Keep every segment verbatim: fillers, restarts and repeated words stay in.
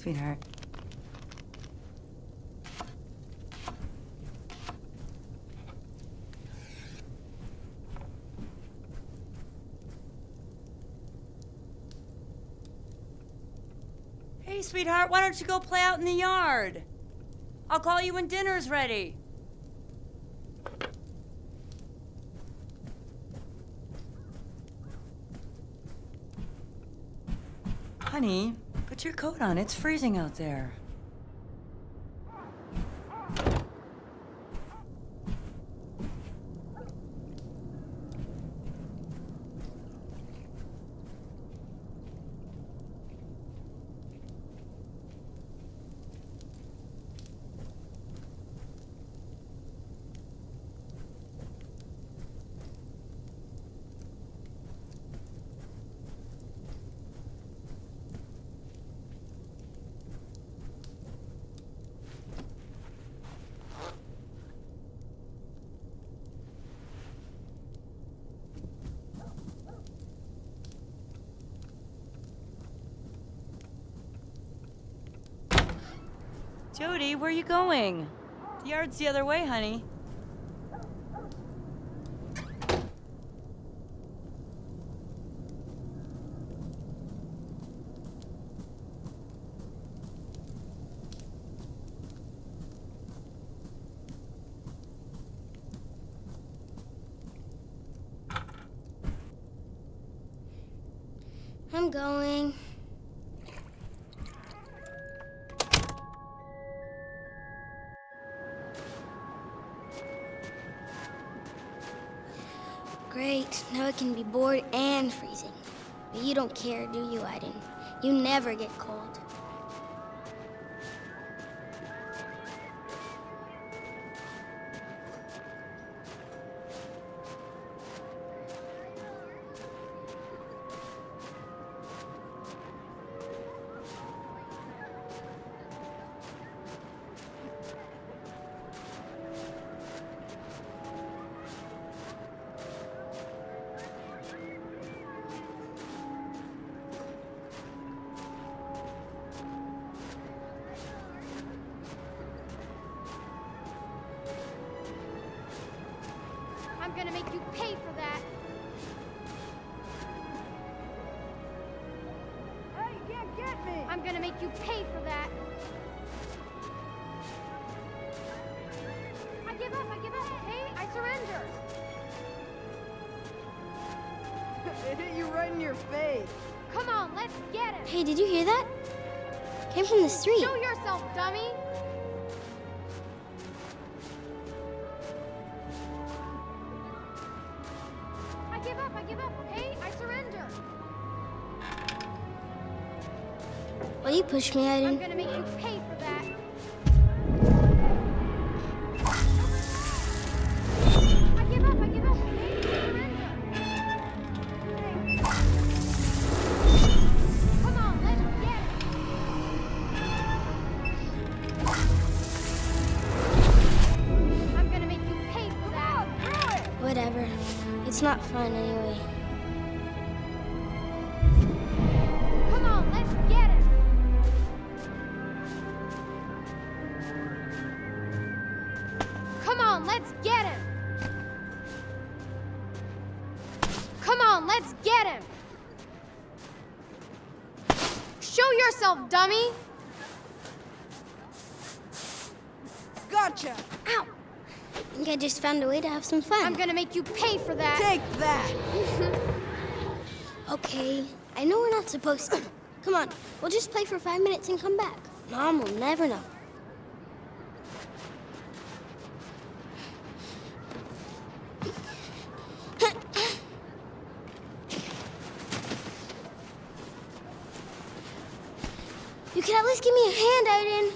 sweetheart. Hey, sweetheart, why don't you go play out in the yard? I'll call you when dinner's ready. Honey, put your coat on. It's freezing out there. Jodie, where are you going? The yard's the other way, honey. I'm going. Great, now it can be bored and freezing. But you don't care, do you, Aiden? You never get cold. I'm gonna make you pay for that. Hey, you can't get me! I'm gonna make you pay for that. I give up, I give up. Hey, I surrender. It hit you right in your face. Come on, let's get it. Hey, did you hear that? Came from the street. Show yourself, dummy. I give up, I give up, okay? I surrender. Well, you pushed me, Aiden. I'm gonna make you pay for that. I give up, I give up, okay? I surrender. Okay. Come on, let's get it. I'm gonna make you pay for that. Come on, do it. Whatever. It's not fun anyway. Come on, let's get it. Come on, let's get him. Come on, let's get him. Show yourself, dummy. Gotcha. Ow. I think I just found a way to have some fun. I'm gonna make you pay for that. Take that! Okay, I know we're not supposed to. Come on, we'll just play for five minutes and come back. Mom will never know. You can at least give me a hand, Aiden.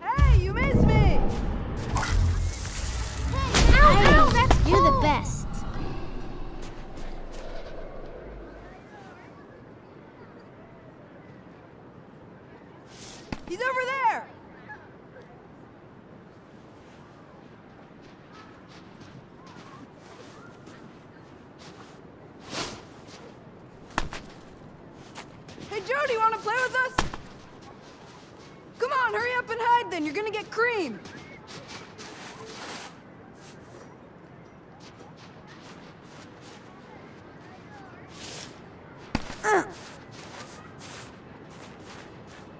Hey, you missed me! You're the best. He's over there. Hey, Jodie, you want to play with us? nothing. You're gonna get cream. Ugh.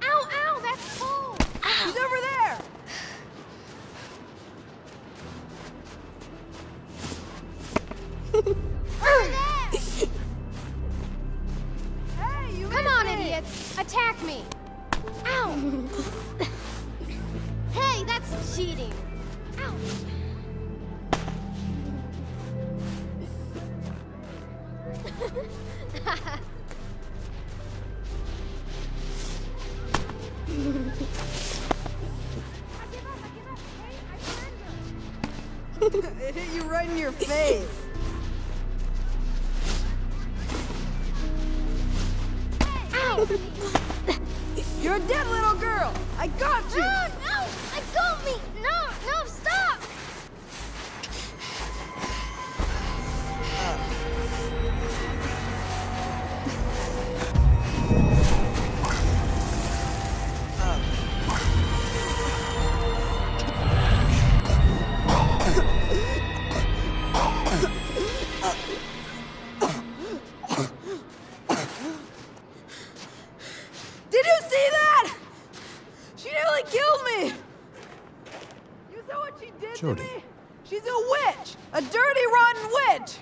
Ow, ow, that's cold. Ow. He's over there. Over there. Hey, you Come on, me. idiots. Attack me. Ow. Hey, that's cheating. Ow. It hit you right in your face. Ow! You're a dead little girl. I got you. No, no, I got me. No, no, stop. Jodie. She's a witch! A dirty, rotten witch!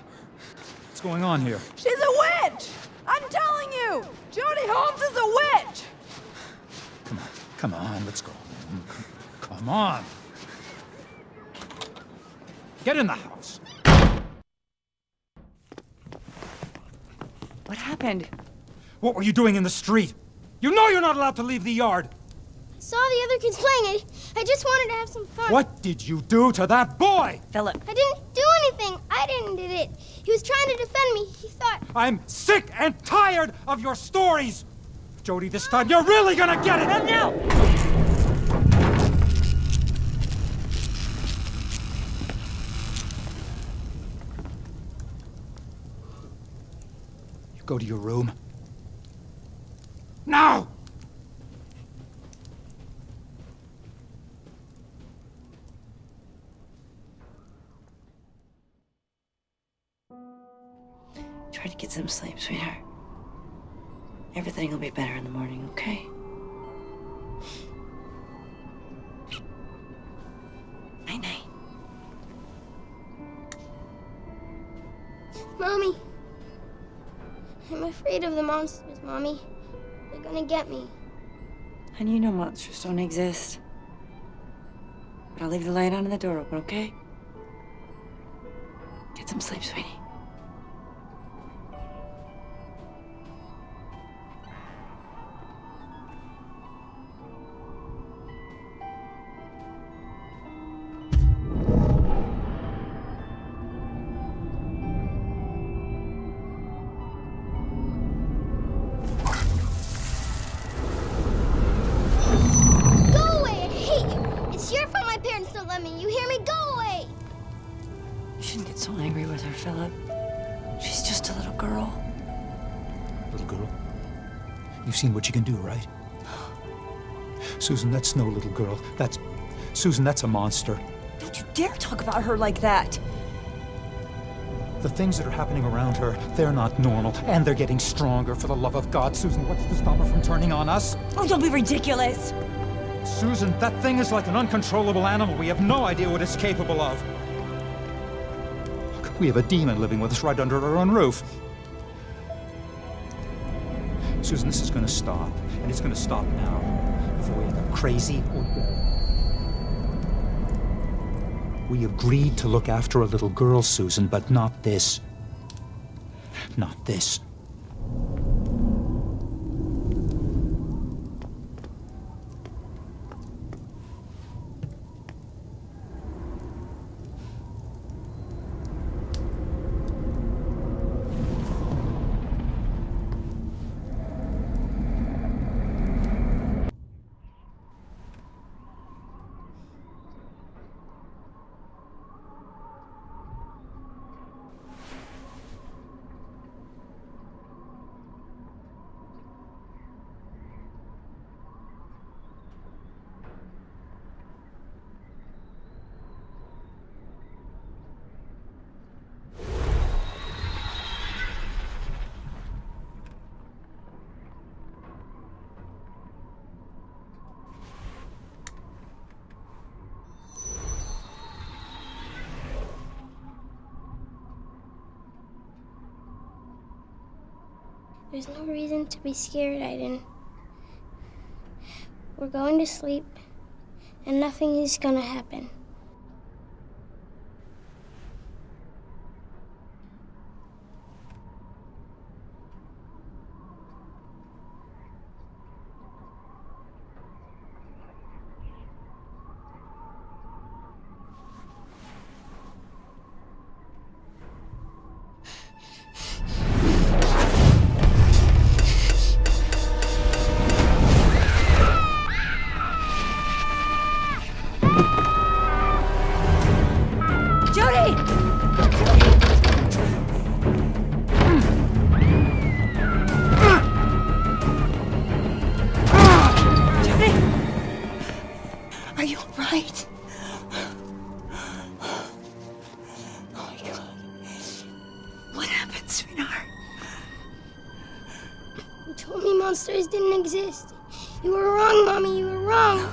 What's going on here? She's a witch! I'm telling you! Jodie Holmes is a witch! Come on, come on, let's go. Come on! Get in the house! What happened? What were you doing in the street? You know you're not allowed to leave the yard! Saw the other kids playing. I, I just wanted to have some fun. What did you do to that boy? Philip. I didn't do anything. I didn't do it. He was trying to defend me. He thought... I'm sick and tired of your stories. Jodie, this time you're really gonna get it. And now... You go to your room. Now! Try to get some sleep, sweetheart. Everything will be better in the morning, okay? Night-night. Mommy. I'm afraid of the monsters, Mommy. They're gonna get me. Honey, you know monsters don't exist. But I'll leave the light on and the door open, okay? Get some sleep, sweetie. Philip, she's just a little girl. Little girl? You've seen what she can do, right? Susan, that's no little girl. That's... Susan, that's a monster. Don't you dare talk about her like that! The things that are happening around her, they're not normal, and they're getting stronger. For the love of God, Susan, what's to stop her from turning on us? Oh, don't be ridiculous! Susan, that thing is like an uncontrollable animal. We have no idea what it's capable of. We have a demon living with us right under our own roof. Susan, this is going to stop, and it's going to stop now. If we're either crazy or dead. We agreed to look after a little girl, Susan, but not this. Not this. There's no reason to be scared, Aiden. We're going to sleep, and nothing is gonna happen. Monsters didn't exist. You were wrong, Mommy. You were wrong.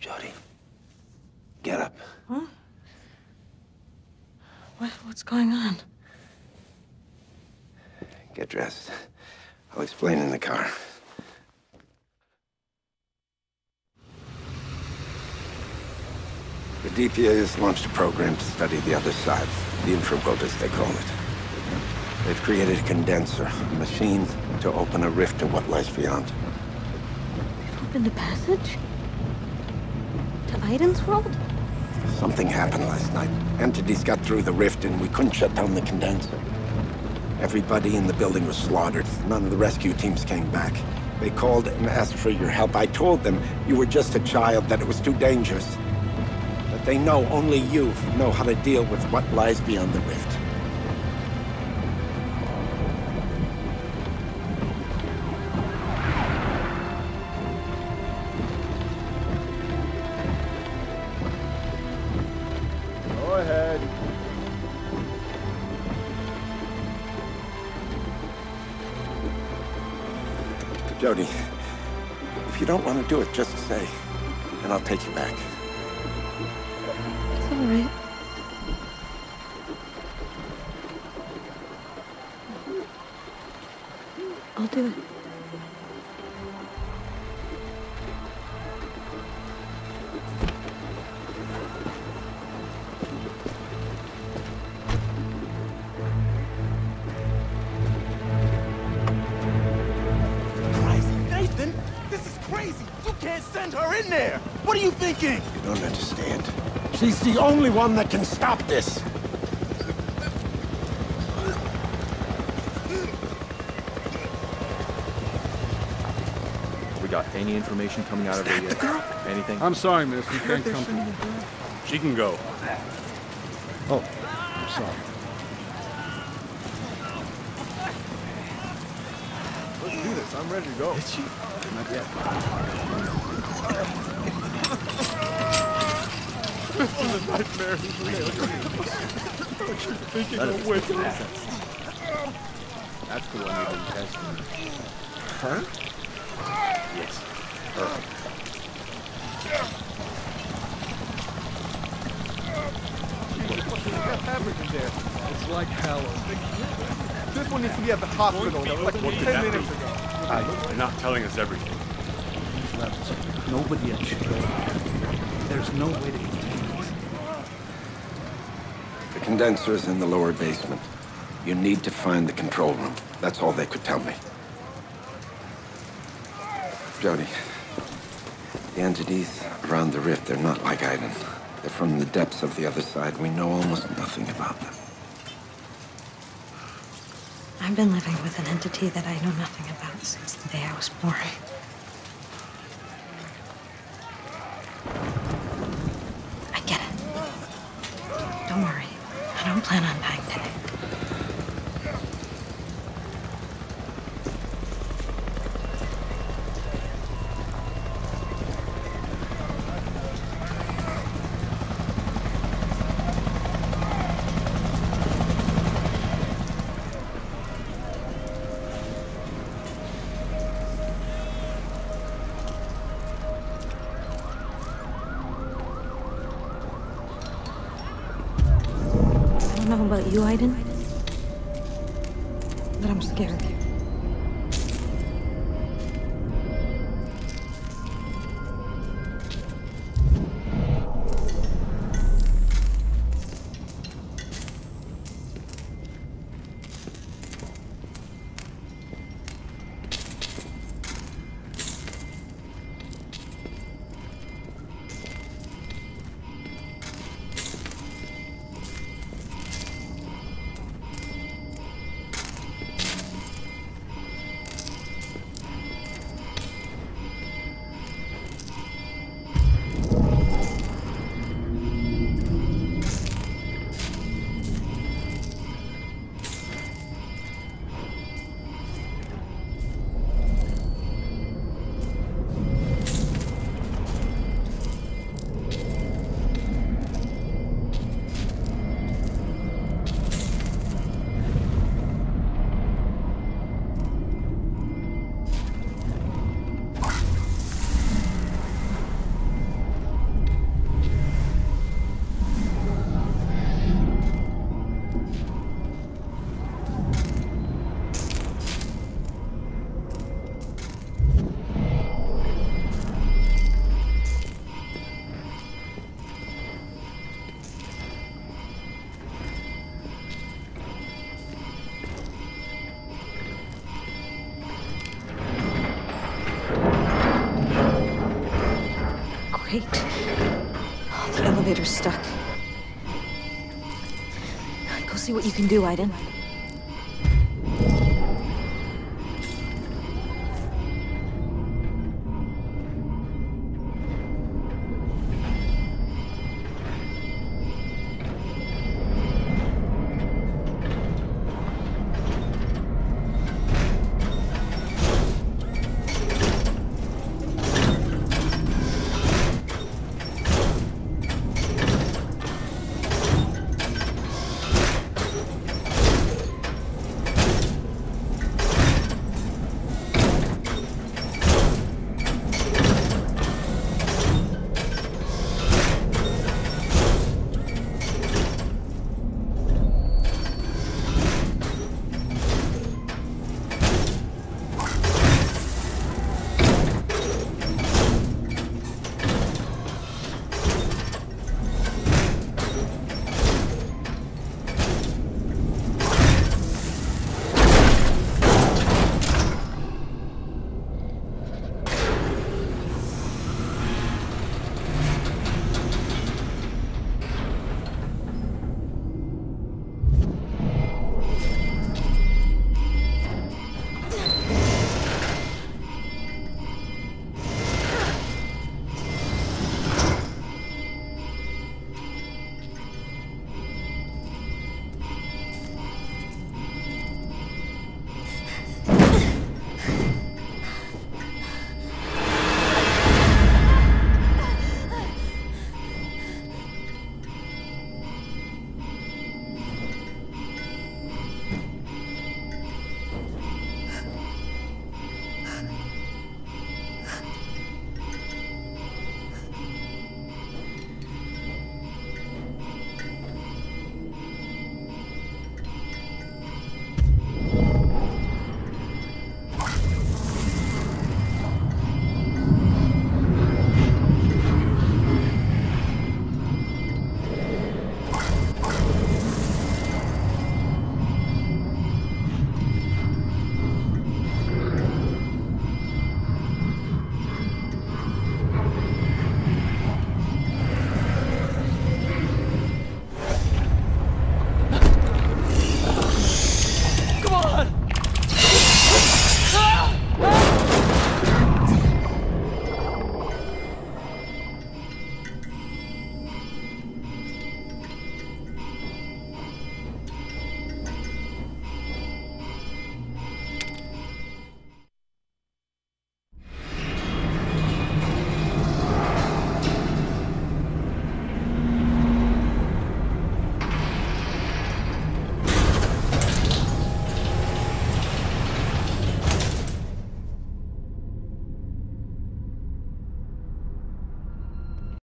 Jodie. Get up. Huh? What, what's going on? Get dressed. I'll explain in the car. The D P A has launched a program to study the other side, the infraglotus, they call it. They've created a condenser, a machine to open a rift to what lies beyond. They've opened a passage? To Aiden's world? Something happened last night. Entities got through the rift and we couldn't shut down the condenser. Everybody in the building was slaughtered. None of the rescue teams came back. They called and asked for your help. I told them you were just a child, that it was too dangerous. But they know only you know how to deal with what lies beyond the rift. Jodie, if you don't want to do it, just say, and I'll take you back. It's all right. I'll do it. In there! What are you thinking? You don't understand. She's the only one that can stop this. We got any information coming out of her yet? Girl? Anything? I'm sorry, miss. We can't come to you. She can go. Oh, I'm sorry. Let's do this. I'm ready to go. Did she? Not yet. This is a nightmare. What you're thinking of waking up. That's the one you've been testing. Her? Yes. Her. What the heck in there? It's like hell. This one needs to be at the hospital. That was like ten minutes ago. I, they're not telling us everything. Left. Nobody else should go. There's no way to get this. The condenser is in the lower basement. You need to find the control room. That's all they could tell me. Jodie, the entities around the rift, they're not like Aiden. They're from the depths of the other side. We know almost nothing about them. I've been living with an entity that I know nothing about since the day I was born. Don't worry. I don't plan on dying today. nothing about you, Aiden. But I'm scared. Stuck. Go see what you can do, Aiden.